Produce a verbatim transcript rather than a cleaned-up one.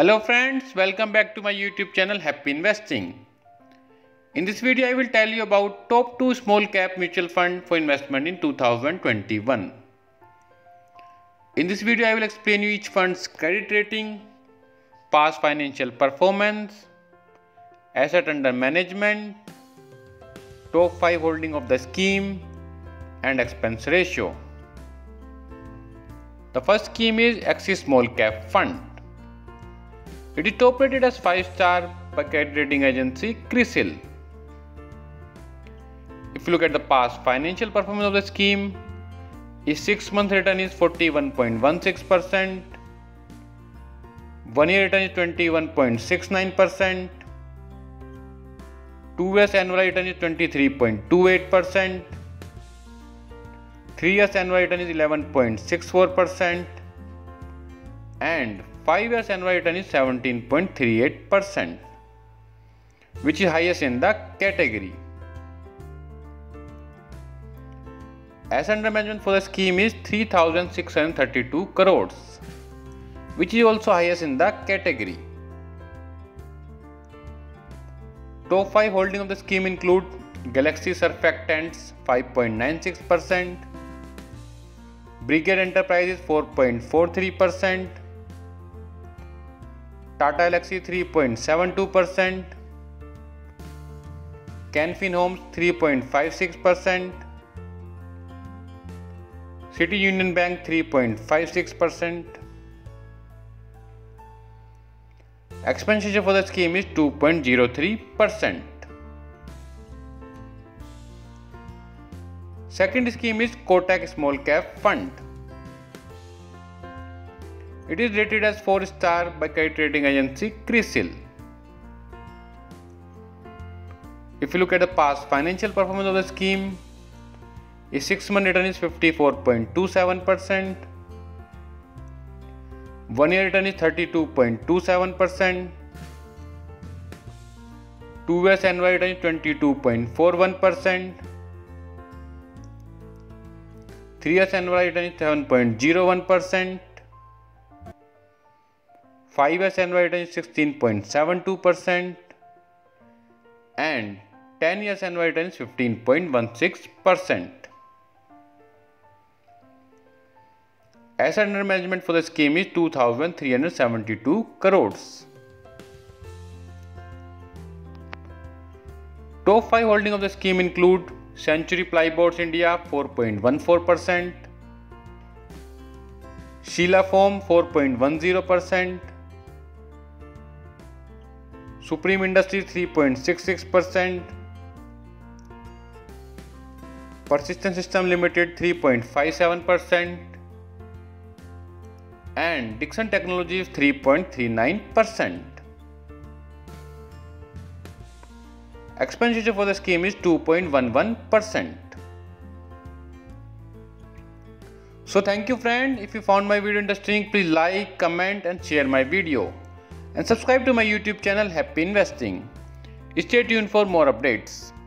Hello friends, welcome back to my YouTube channel Happy Investing. In this video I will tell you about top two small cap mutual fund for investment in two thousand twenty-one. In this video I will explain you each fund's credit rating, past financial performance, asset under management, top five holding of the scheme and expense ratio. The first scheme is Axis Small Cap Fund. It is top rated as five star by credit rating agency Crisil. If you look at the past financial performance of the scheme, its six month return is forty-one point one six percent, one year return is twenty-one point six nine percent, two years annual return is twenty-three point two eight percent, three years annual return is eleven point six four percent and five years annual return is seventeen point three eight percent, which is highest in the category. Asset under management for the scheme is three thousand six hundred thirty-two crores, which is also highest in the category. Top five holding of the scheme include Galaxy Surfactants five point nine six percent, Brigade Enterprises four point four three percent, Tata Alexi three point seven two percent, Canfin Homes three point five six percent, City Union Bank three point five six percent. Expense ratio for the scheme is two point zero three percent. Second scheme is Kotak Small Cap Fund. It is rated as four star by credit rating agency Crisil. If you look at the past financial performance of the scheme, its six month return is fifty-four point two seven percent, one year return is thirty-two point two seven percent, two years annual return is twenty-two point four one percent, three years annual return is seven point zero one percent, five years annual return is sixteen point seven two percent and ten years annual return is fifteen point one six percent. Asset under management for the scheme is two thousand three hundred seventy-two crores. Top five holding of the scheme include Century Plyboards India four point one four percent, Sheela Foam four point one zero percent, Supreme Industries three point six six percent, Persistent Systems Limited three point five seven percent and Dixon Technologies three point three nine percent. Expense ratio for the scheme is two point one one percent. So thank you friend. If you found my video interesting, please like, comment and share my video. And subscribe to my YouTube channel Happy Investing. Stay tuned for more updates.